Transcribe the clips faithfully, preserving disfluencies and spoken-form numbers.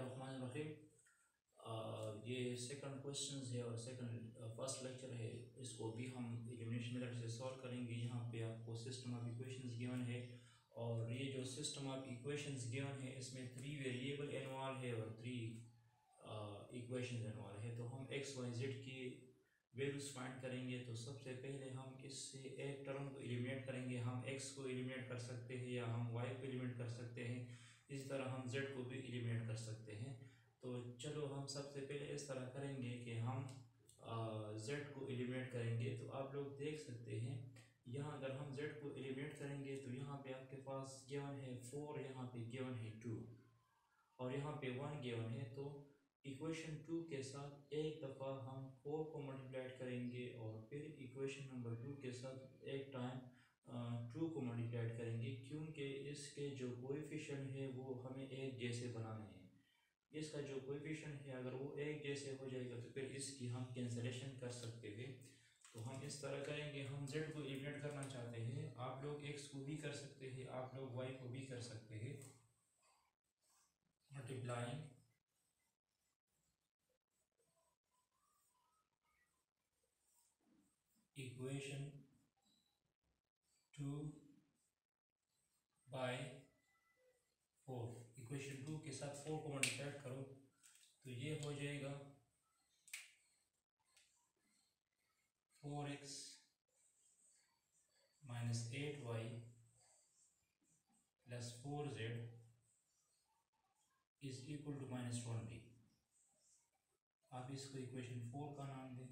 बिस्मिल्लाहिर्रहमानिर्रहीम। ये second question है और सेकंड फर्स्ट लेक्चर है, इसको भी हम एलिमिनेशन मेथड से सॉल्व करेंगे। यहाँ पे आपको सिस्टम ऑफ इक्वेशंस गिवन है और ये जो सिस्टम ऑफ इक्वेशंस गिवन है इसमें थ्री वेरिएबल एनवाल है और थ्री इक्वेशंस एनवाल है। तो हम एक्स वाई जेड की वैल्यूज फाइंड करेंगे। तो सबसे पहले हम इससे एक टर्म को एलिमिनेट करेंगे। हम एक्स को एलिमिनेट कर सकते हैं या हम वाई को एलिमिनेट कर सकते हैं, इस तरह हम जेड को भी एलिमिनेट कर सकते हैं। तो चलो हम सबसे पहले इस तरह करेंगे कि हम जेड को एलिमिनेट करेंगे। तो आप लोग देख सकते हैं यहाँ अगर हम जेड को एलिमिनेट करेंगे तो यहाँ पे आपके पास गिवन है फोर, यहाँ पे गिवन है टू और यहाँ पे वन गिवन है। तो इक्वेशन टू के साथ एक दफ़ा हम फोर को मल्टीप्लाइड करेंगे और फिर इक्वेशन नंबर टू के साथ एक टाइम टू को मल्टीप्लाइड करेंगे, क्योंकि इसके जो कोएफिशिएंट है वो हमें एक जैसे बनाने हैं। इसका जो कोएफिशिएंट है अगर वो एक जैसे हो जाएगा तो फिर इसकी हम कैंसलेशन कर सकते हैं। तो हम इस तरह करेंगे, हम जेड को एलिमिनेट करना चाहते हैं, आप लोग एक्स को भी कर सकते हैं, आप लोग वाई को भी कर सकते हैं। Multiplying equation two by four, equation two के साथ फोर को मल्टीप्लाई करो तो ये हो जाएगा four x minus eight y plus four z is equal to minus one B. आप इसको इक्वेशन फोर का नाम दें।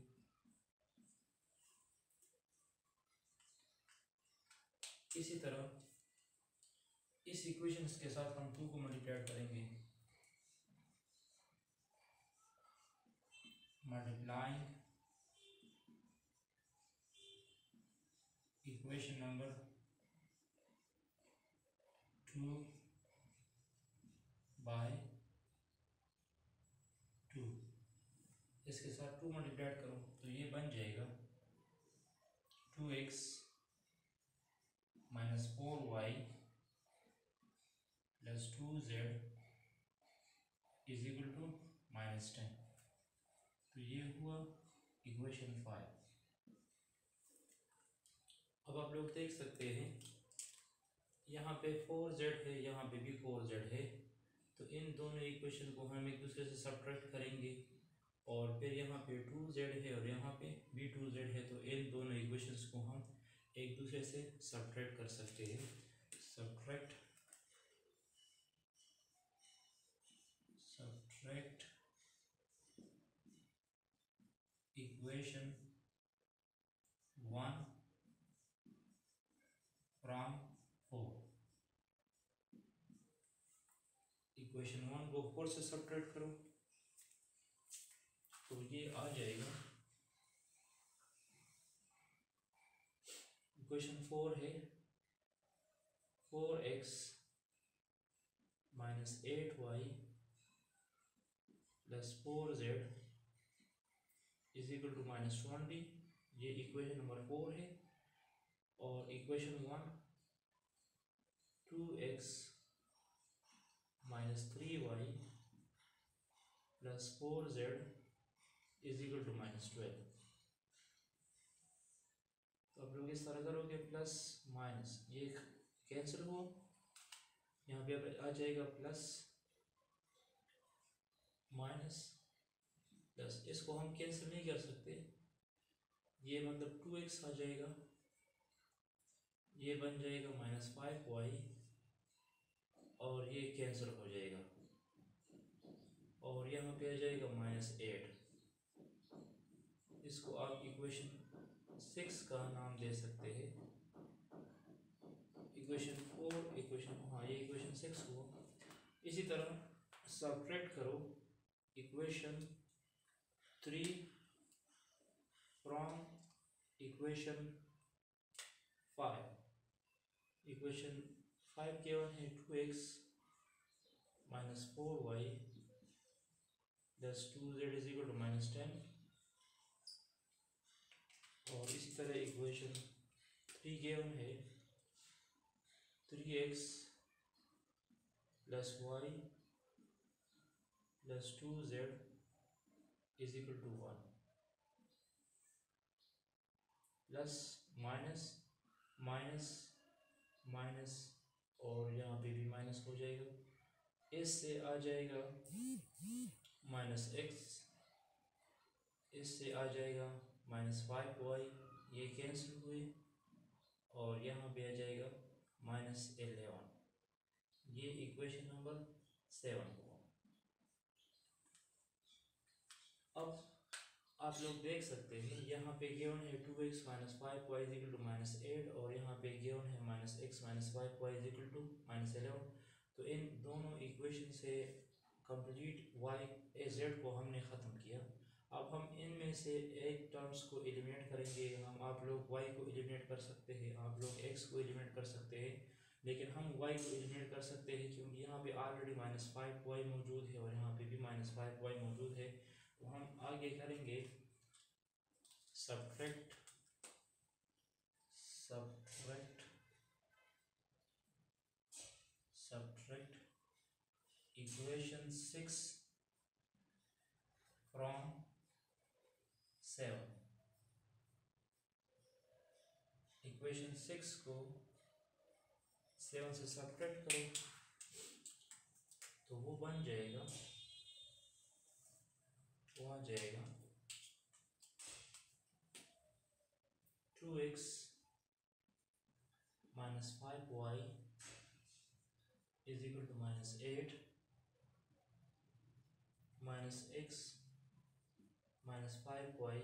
इसी तरह इस इक्वेशन के साथ हम टू को मल्टीप्लाई करेंगे। Multiplying equation number two by two, इसके साथ टू मल्टीप्लाई करो तो ये बन जाएगा two x minus four y plus two z is equal to minus ten. तो ये हुआ इक्वेशन फाइव। अब आप लोग देख सकते हैं यहाँ पे फोर जेड है, यहाँ पे भी फोर जेड है। तो इन दोनों इक्वेशन को हम एक दूसरे से सब्ट्रैक्ट करेंगे और फिर यहाँ पे टू जेड है और यहाँ पे भी टू जेड है। तो इन दोनों इक्वेशंस को हम एक दूसरे से सब्ट्रैक्ट कर सकते हैं। Subtract subtract equation one from four, equation one को फोर से सब्ट्रैक्ट करो तो ये आ जाएगा इक्वेशन फोर है four x minus eight y plus four z is equal to minus one B. ये इक्वेशन नंबर फोर है और equation one two x minus three y plus four z is equal to minus twelve. तो आप लोग इस तरह करोगे plus minus ये कैंसिल हो, यहाँ पे आ जाएगा प्लस माइनस प्लस, इसको हम कैंसिल नहीं कर सकते, ये मतलब टू एक्स आ जाएगा, ये बन जाएगा माइनस फाइव वाई और ये कैंसिल हो जाएगा और यहाँ पे आ जाएगा माइनस एट। इसको आप इक्वेशन सिक्स का नाम दे सकते हैं। इक्वेशन फोर इक्वेशन हाँ ये इक्वेशन सिक्स को इसी तरह सब्ट्रैक्ट करो equation three from equation five. Equation five के वन है two x minus four y plus two z is equal to minus ten और इसी तरह इक्वेशन थ्री गिवन है three x plus Y plus two z is equal to one plus minus minus minus और यहाँ पे भी minus हो जाएगा। इससे आ जाएगा माइनस एक्स, इससे आ जाएगा माइनस फाइव वाई, ये कैंसिल हुए और यहाँ पे आ जाएगा माइनस एलेवन। ये इक्वेशन नंबर सेवन हुआ। अब आप लोग देख सकते हैं यहाँ पे गिवन है two x minus five y equal to minus eight और यहाँ पे गिवन है minus x minus five y equal to minus eleven. तो इन दोनों इक्वेशन से कंप्लीट वाई ए जेड को हमने ख़त्म किया। अब हम इनमें से एक टर्म्स को एलिमिनेट करेंगे। हम आप लोग वाई को एलिमिनेट कर सकते हैं, आप लोग एक्स को एलिमिनेट कर सकते हैं, लेकिन हम वाई को एलिमिनेट कर सकते हैं क्योंकि यहाँ पे ऑलरेडी माइनस फाइव वाई मौजूद है और यहाँ पे भी माइनस फाइव वाई मौजूद है। तो हम आगे करेंगे subtract subtract subtract equation six from seven. Equation six को सेवन से सब्ट्रैक्ट करो तो वो बन जाएगा वो आ जाएगा two x minus five y is equal to minus eight minus x minus five y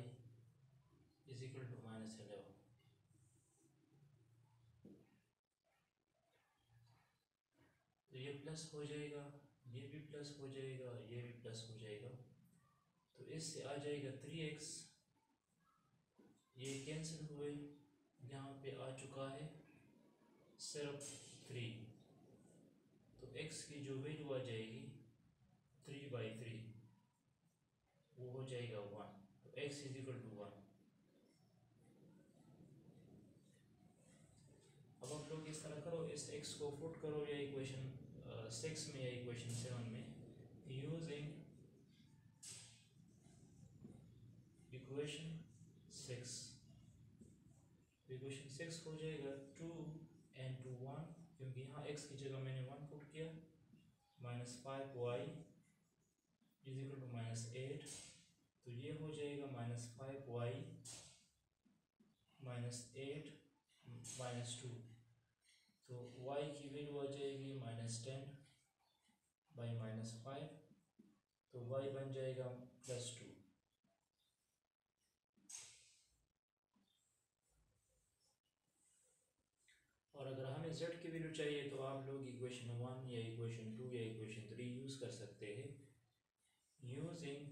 is equal to minus eleven. तो ये प्लस हो जाएगा, ये भी प्लस हो जाएगा, ये भी प्लस हो जाएगा। तो इससे आ जाएगा थ्री एक्स, ये कैंसिल हुए, यहाँ पे आ चुका है सिर्फ थ्री। तो एक्स की जो वैल्यू आ जाएगी थ्री बाई थ्री, वो हो जाएगा वन। तो x is equal to one. अब आप लोग इस तरह करो, इस एक्स को पुट करो या इक्वेशन सिक्स में या इक्वेशन सेवन में using equation six. Equation six हो जाएगा टू एंड टू वन, क्योंकि यहाँ एक्स की जगह मैंने वन पुट किया। Minus five y is equal to minus eight, तो ये हो जाएगा minus five y minus eight minus two. तो वाई की वैल्यू आ जाएगी minus ten by minus five, तो वाई बन जाएगा प्लस टू। और अगर हमें जेड की वैल्यू चाहिए तो आप लोग इक्वेशन वन या इक्वेशन टू या इक्वेशन थ्री यूज़ कर सकते हैं। using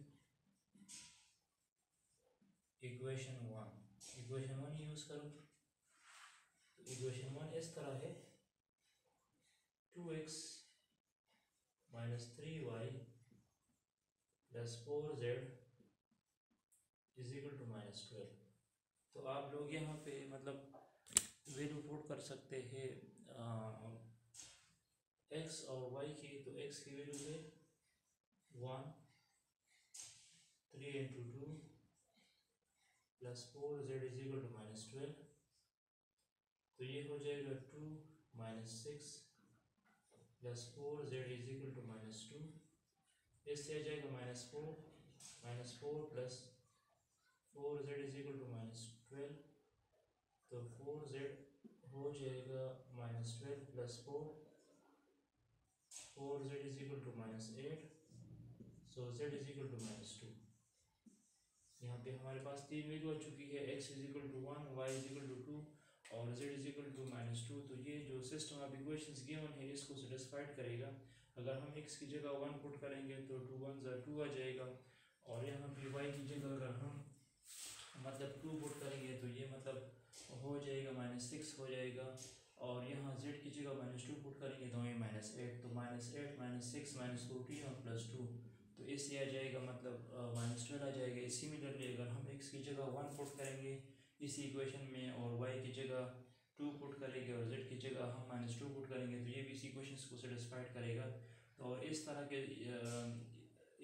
equation one, equation one use करो। equation वन इस तरह है two x minus three y plus four z is equal to minus twelve. तो आप लोग यहाँ पे मतलब वैल्यू पुट कर सकते हैं एक्स और वाई की। तो एक्स की वैल्यू है one, three into two plus four z is equal to minus twelve. तो ये हो जाएगा two minus six plus four z is equal to minus two. इससे आ जाएगा minus four, minus four plus four z is equal to minus twelve. तो four z हो जाएगा minus twelve plus four, four z is equal to minus eight, so z is equal to minus two. यहाँ पे हमारे पास तीन value आ चुकी है, x is equal to one, y is equal to two और z is equal to minus two. तो ये जो सिस्टम ऑफ इक्वेशंस गिवन है इसको सेटिस्फाइड करेगा। अगर हम x की जगह वन पुट करेंगे तो टू वन ज़ा टू आ जाएगा और यहाँ पे y की जगह अगर हम मतलब टू पुट करेंगे तो ये मतलब हो जाएगा माइनस सिक्स हो जाएगा और यहाँ z की जगह माइनस टू पुट करेंगे तो ये माइनस एट। तो minus eight minus six minus fourteen और प्लस टू, तो इससे आ जाएगा मतलब माइनस ट्वेल्व आ जाएगा। सिमिलरली अगर हम एक्स की जगह वन पुट करेंगे इसी इक्वेशन में और वाई की जगह टू पुट करेंगे और जेड की जगह हम माइनस टू पुट करेंगे तो ये भी इसी इक्वेशन को सेटिस्फाइड करेगा। तो और इस तरह के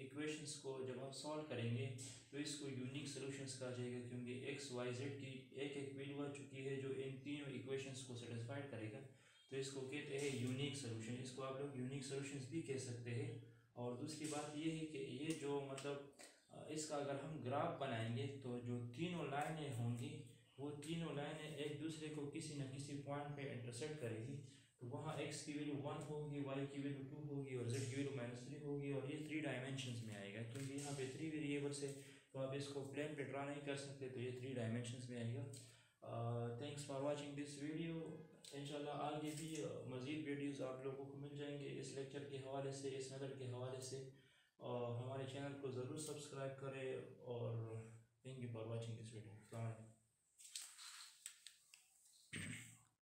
इक्वेशंस को जब हम सॉल्व करेंगे तो इसको यूनिक सॉल्यूशंस कहा जाएगा, क्योंकि एक्स वाई जेड की एक एक वैल्यू आ चुकी है जो इन तीनों इक्वेशंस को सेटिस्फाइड करेगा, तो इसको कहते हैं यूनिक सॉल्यूशन। इसको आप लोग यूनिक सॉल्यूशंस भी कह सकते हैं। और दूसरी बात ये है कि ये जो मतलब इसका अगर हम ग्राफ बनाएंगे तो जो तीनों लाइनें होंगी वो तीनों लाइनें एक दूसरे को किसी न किसी पॉइंट पे इंटरसेक्ट करेगी, तो वहाँ एक्स की वैल्यू वन होगी, वाई की वैल्यू टू होगी और जेड की वैल्यू माइनस थ्री होगी, और ये थ्री डायमेंशंस में आएगा क्योंकि यहाँ पे थ्री वेरिएबल्स है, तो आप इसको प्लेन पे ड्रा नहीं कर सकते, तो ये थ्री डायमेंशंस में आएगा। Thanks for watching this video. इंशाल्लाह आगे भी मज़ीद वीडियोज़ आप लोगों को मिल जाएंगे इस लेक्चर के हवाले से, इस नज़र के हवाले से, और हमारे चैनल को ज़रूर सब्सक्राइब करें। और thank you for watching this video.